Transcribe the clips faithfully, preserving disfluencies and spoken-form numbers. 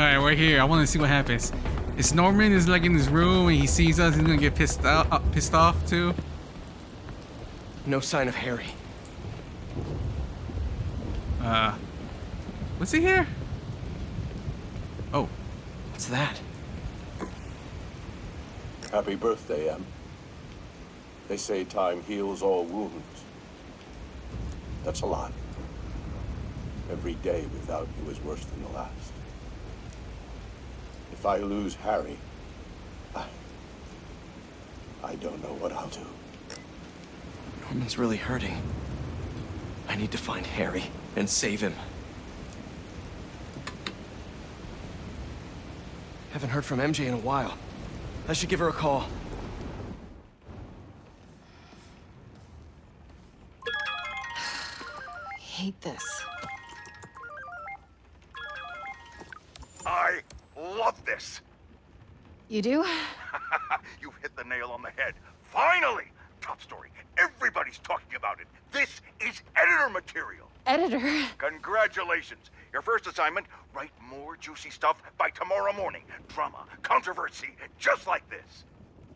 Alright, we're here. I want to see what happens. If Norman is like in this room and he sees us, he's gonna get pissed out, uh, pissed off too. No sign of Harry. Uh, was he here? Oh, what's that? Happy birthday, Em. They say time heals all wounds. That's a lie. Every day without you is worse than the last. If I lose Harry, I, I don't know what I'll do. Norman's really hurting. I need to find Harry and save him. Haven't heard from M J in a while. I should give her a call. I hate this. I love this. You do? You've hit the nail on the head. Finally! Top story. Everybody's talking about it. This is editor material. Editor? Congratulations. Your first assignment, write more juicy stuff by tomorrow morning. Drama, controversy, just like this.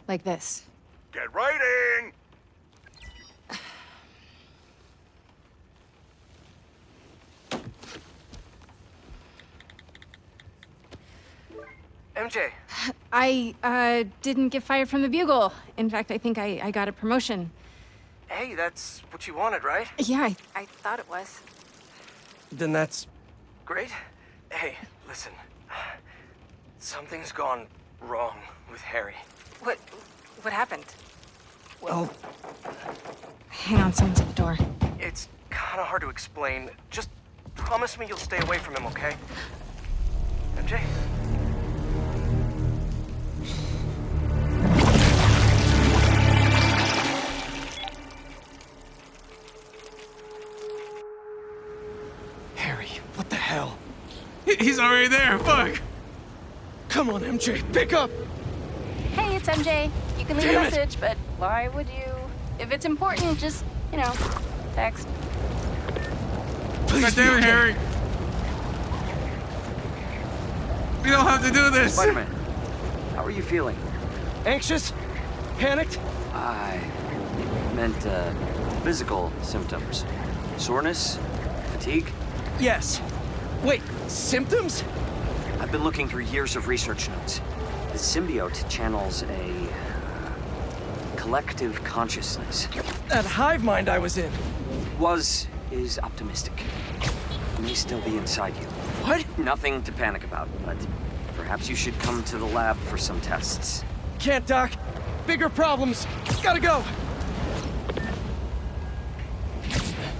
Like this. Get writing! M J. I, uh, didn't get fired from the Bugle. In fact, I think I, I got a promotion. Hey, that's what you wanted, right? Yeah, I, I thought it was. Then that's... great. Hey, listen. Something's gone wrong with Harry. What... what happened? Well... hang on, someone's at the door. It's kinda hard to explain. Just promise me you'll stay away from him, okay? M J? He's already there, fuck! Come on, M J, pick up! Hey, it's M J. You can leave Damn a message, it. But why would you? If it's important, just, you know, text. Please, damn it, Harry! We don't have to do this! Spider-Man, how are you feeling? Anxious? Panicked? I meant, uh, physical symptoms. Soreness? Fatigue? Yes. Wait, symptoms? I've been looking through years of research notes. The symbiote channels a collective consciousness. That hive mind I was in. Was is optimistic. It may still be inside you. What? Nothing to panic about, but perhaps you should come to the lab for some tests. Can't, Doc. Bigger problems. Gotta go.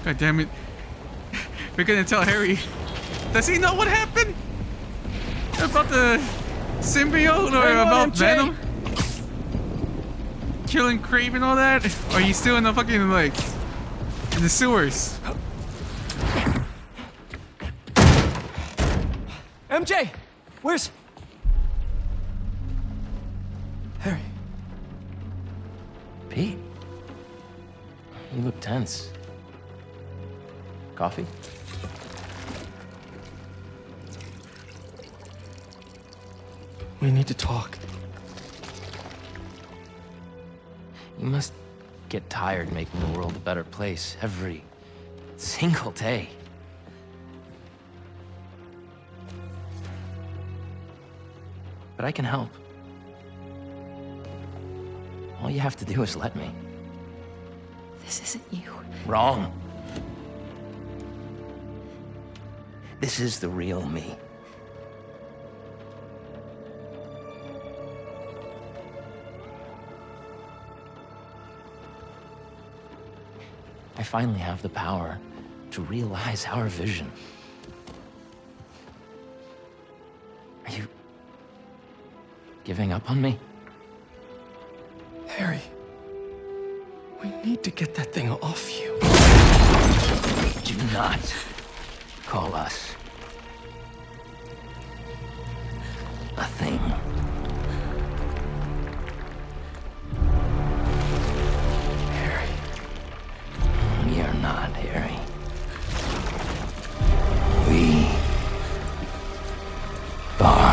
God damn it. We're gonna tell Harry. Does he know what happened? About the symbiote or Hang about on, Venom? Killing Creep and all that? Or are you still in the fucking, like, in the sewers? M J! Where's... Harry? Pete? You look tense. Coffee? We need to talk. You must get tired making the world a better place every single day. But I can help. All you have to do is let me. This isn't you. Wrong. This is the real me. I finally have the power to realize our vision. Are you giving up on me? Harry, we need to get that thing off you. Do not call us a thing. Harry. We are.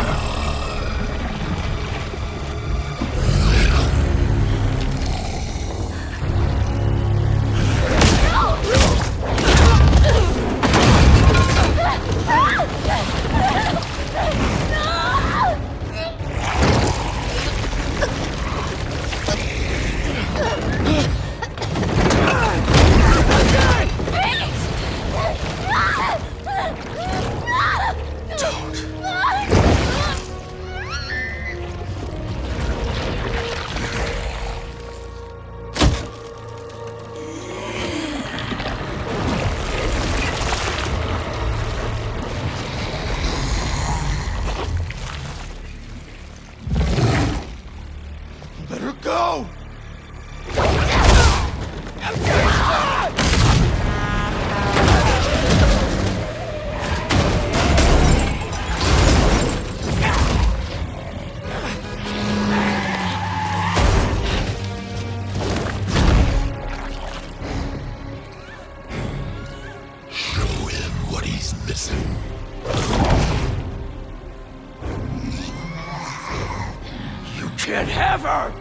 can't have her!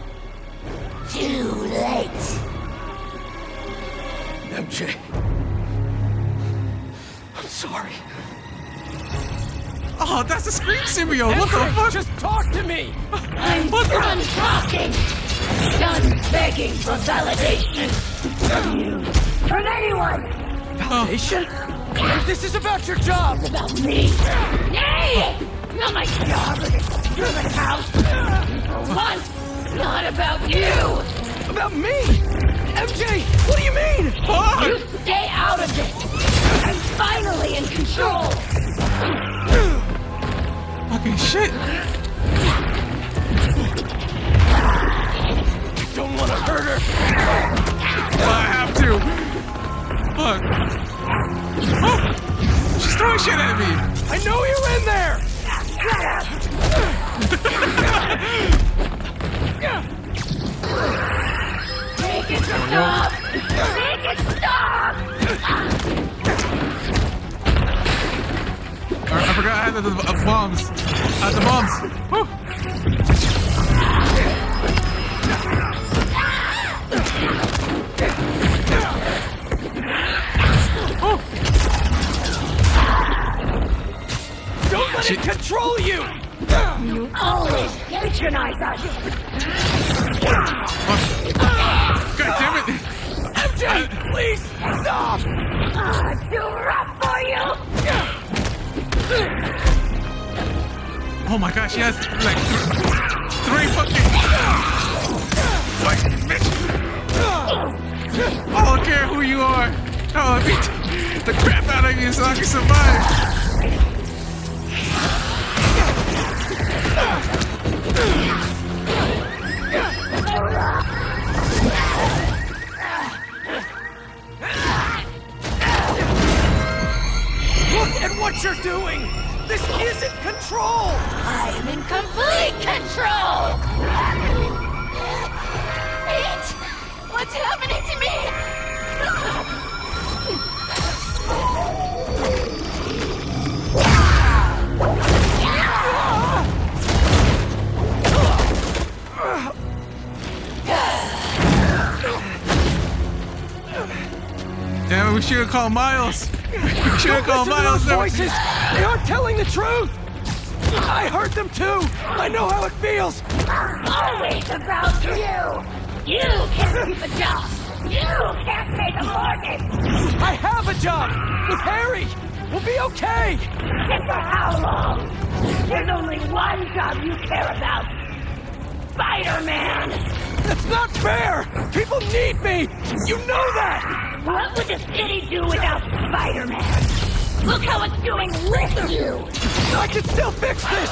Too late. M J. I'm sorry. Oh, that's a scream symbiote! What the fuck? Just talk to me! I'm done talking! Done begging for validation! From you! From anyone! Validation? Oh. This is about your job! It's about me! Nay! Not my job! You're the house! What? Not about you! About me? M J, what do you mean? Fuck. You stay out of it! I'm finally in control! Fucking shit! I don't want to hurt her! I have to! Fuck! Oh, she's throwing shit at me! I know you're in there! Make it stop! Make it stop! I, I forgot I had the, the uh, bombs. At the bombs! Woo. Oh. Don't let she it control you! You always patronize us! Oh. God damn it! M J, I, please stop! Uh, too rough for you! Oh my gosh, she has like three fucking. Fucking bitch! I don't care who you are! I'll beat the crap out of you so I can survive! Look at what you're doing! This isn't control! I am in complete control! Pete! What's happening to me? Damn, we should have called Miles! We should have called Miles! Voices! They aren't telling the truth! I heard them too! I know how it feels! Always about you! You can't keep a job! You can't make a bargain! I have a job! With Harry! We'll be okay! And for how long? There's only one job you care about! Spider-Man! That's not fair! People need me! You know that! What would the city do without Spider-Man? Look how it's doing with you! I can still fix this!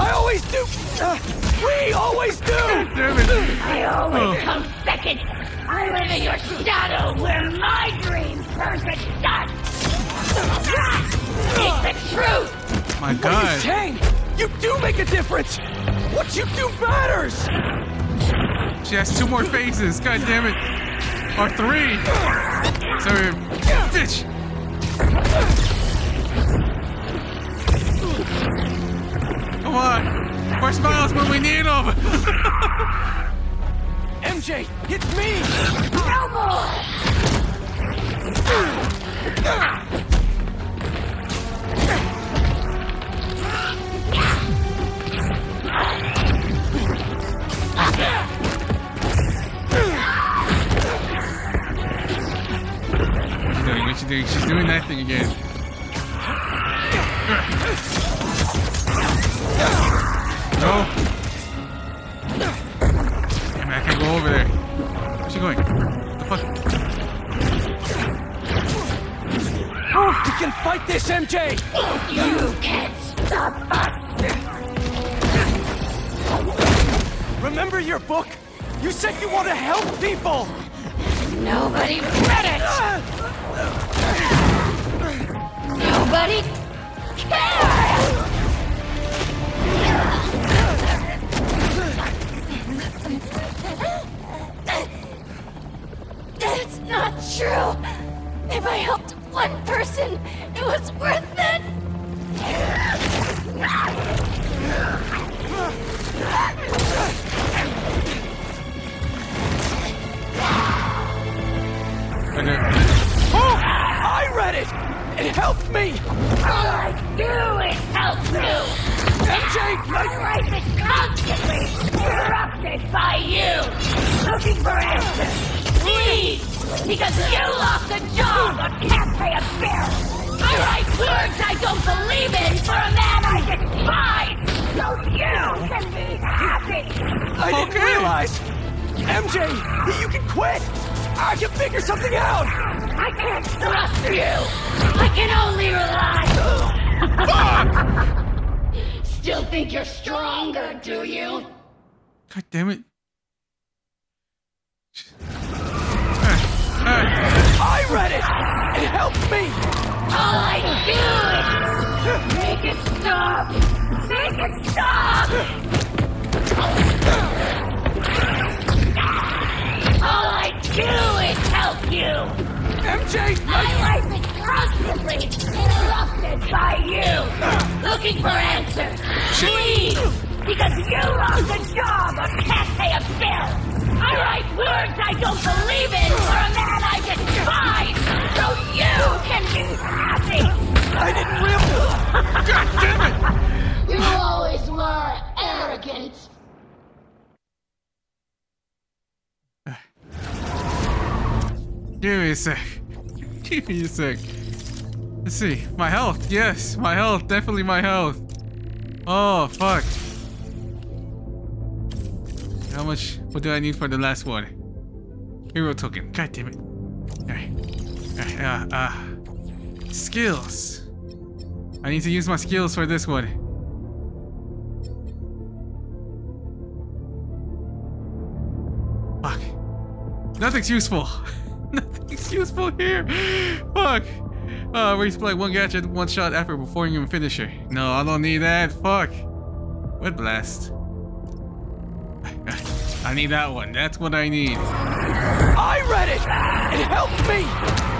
I always do! Uh, we always do! Damn it. I always oh. come second! I live in your shadow where my dreams turn to dust! It's the truth! My God! What you saying? You do make a difference! What you do matters! She has two more faces, God damn it! Or three! Sorry, bitch! Come on! Where's Miles when we need him? M J, it's me! No more! She's doing what she's doing. She's doing that thing again. No. Damn it, I can't go over there. Where's she going? What the fuck? Oh, we can fight this, M J! You can't stop us! Remember your book? You said you want to help people! Nobody read it! Nobody cares! That's not true. If I helped one person, it was worth it. hoping for answers. Me! Because you lost a job but can't pay a bill. I write words I don't believe in for a man I despise. So you can be happy. I didn't okay. realize. M J, you can quit. I can figure something out. I can't trust you. I can only rely. Fuck! Still think you're stronger, do you? God damn it. I read it! It helped me! All I do is make it stop! Make it stop! All I do is help you! M J! My life is constantly interrupted by you! Looking for answers! Please! Because you lost a job or can't pay a bill. I write words I don't believe in for a man I despise. So you can be happy. I didn't realize. God damn it. You always were arrogant. Give me a sec. Give me a sec. Let's see. My health. Yes, my health. Definitely my health. Oh, fuck. How much? What do I need for the last one? Hero token. God damn it. Alright. Alright. Uh, uh. Skills. I need to use my skills for this one. Fuck. Nothing's useful. Nothing's useful here. Fuck. Uh, replay one gadget, one shot after performing a finisher. No, I don't need that. Fuck. Wet blast. I need that one. That's what I need. I read it! It helped me!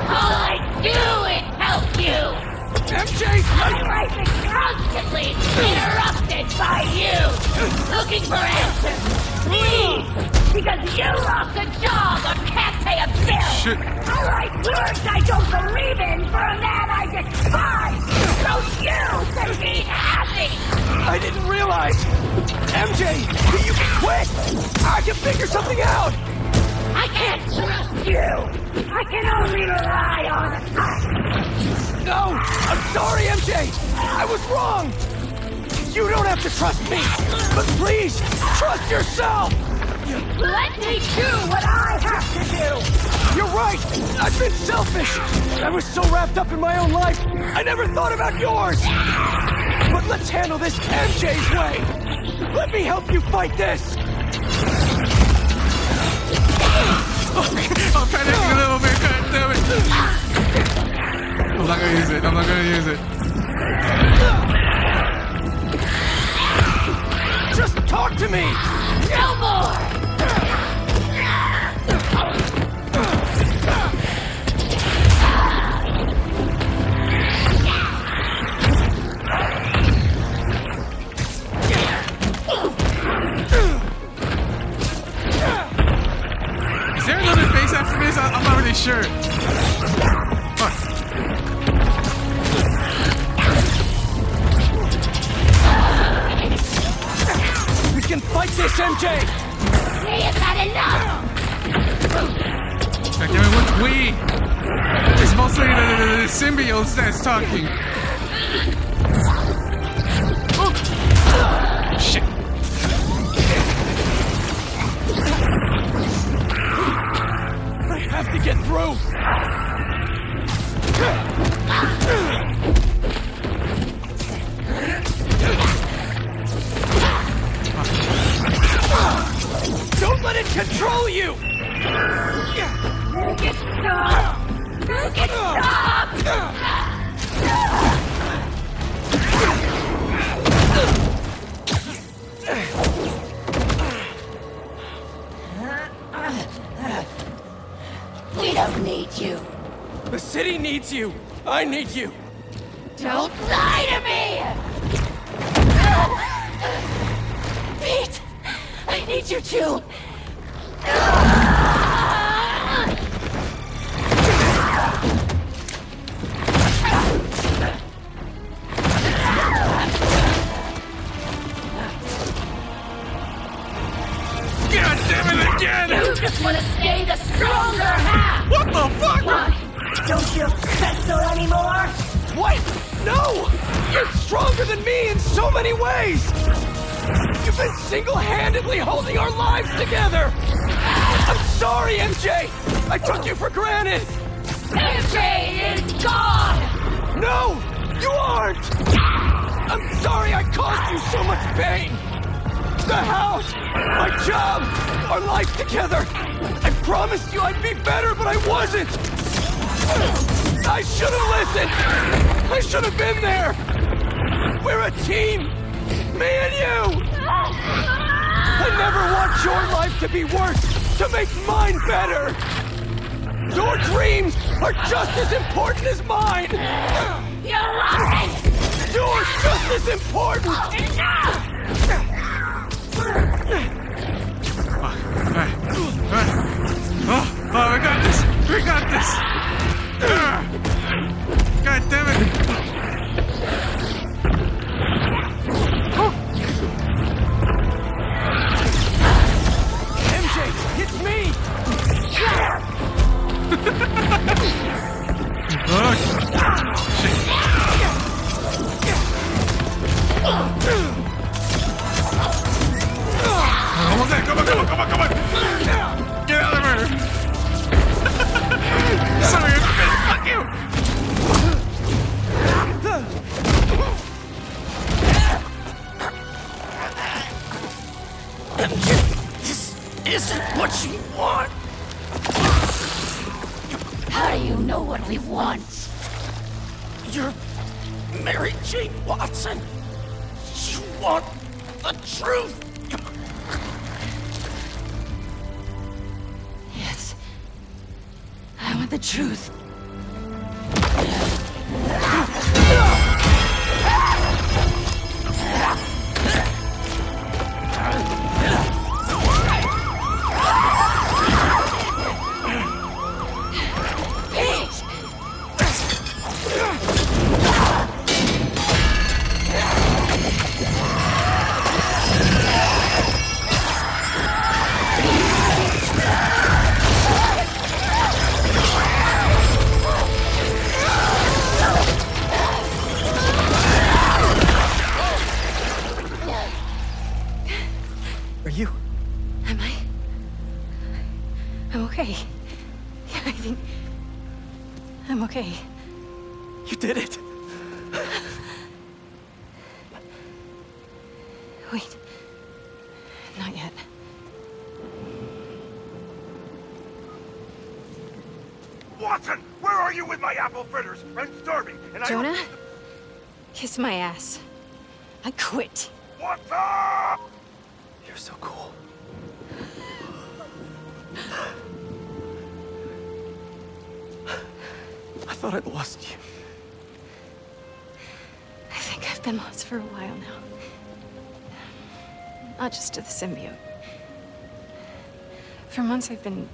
All I do is help you! M J! My life is constantly interrupted by you! Looking for answers! Please! Because you lost a job or can't pay a bill! Shit. I write words I don't believe in for a man I despise! So you can be happy! I didn't realize! M J, you can quit! I can figure something out! I can't trust you! I can only rely on us! No! I'm sorry, M J! I was wrong! You don't have to trust me! But please, trust yourself! Let me do what I have to do! You're right! I've been selfish! I was so wrapped up in my own life, I never thought about yours! But let's handle this M J's way! Let me help you fight this! I'm panicking a little bit, god damn it. I'm not gonna use it, I'm not gonna use it. Just talk to me! No more! After this, I'm not really sure. Fuck. We can fight this, M J. We have had enough. Like, I mean, what's we? It's mostly the, the, the symbiote that's talking. Oh. Shit. To get through. Don't let it control you. Make it stop. Make it stop. We don't need you. The city needs you. I need you. Don't lie to me! Pete! I need you too! God damn it again! You just want to stay the stronger half! What the fuck? Why? Don't you wrestle anymore? What? No! You're stronger than me in so many ways! You've been single-handedly holding our lives together! I'm sorry, M J! I took you for granted! M J is gone! No! You aren't! I'm sorry I caused you so much pain! The house! My job! Our life together! I promised you I'd be better, but I wasn't! I should have listened! I should have been there! We're a team! Me and you! I never want your life to be worse, to make mine better! Your dreams are just as important as mine! You're lying! You're just as important! Enough! Alright, alright. Oh, oh, we got this! We got this! God damn it! Oh. M J, it's me! Oh, shit. Oh, almost there. Come on, come on, come on, come on. Get out of her. Sorry, everybody. Fuck you. This isn't what you want. How do you know what we want? You're Mary Jane Watson. Want the truth? Yes. I want the truth. My ass. I quit. What the? You're so cool. I thought I'd lost you. I think I've been lost for a while now. Not just to the symbiote. For months I've been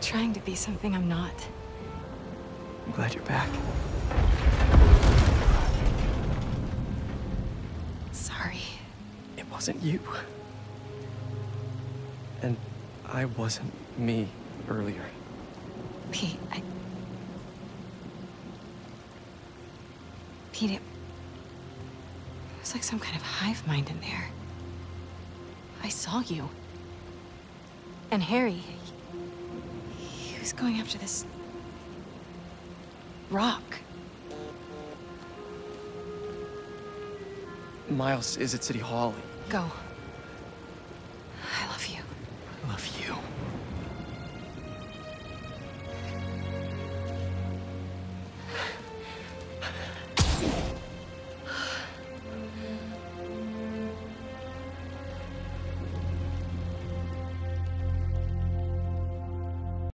trying to be something I'm not. I'm glad you're back. Wasn't you. And I wasn't me earlier. Pete, I... Pete, it... it was like some kind of hive mind in there. I saw you. And Harry, he, he was going after this... rock. Miles is at City Hall. Go. I love you. I love you.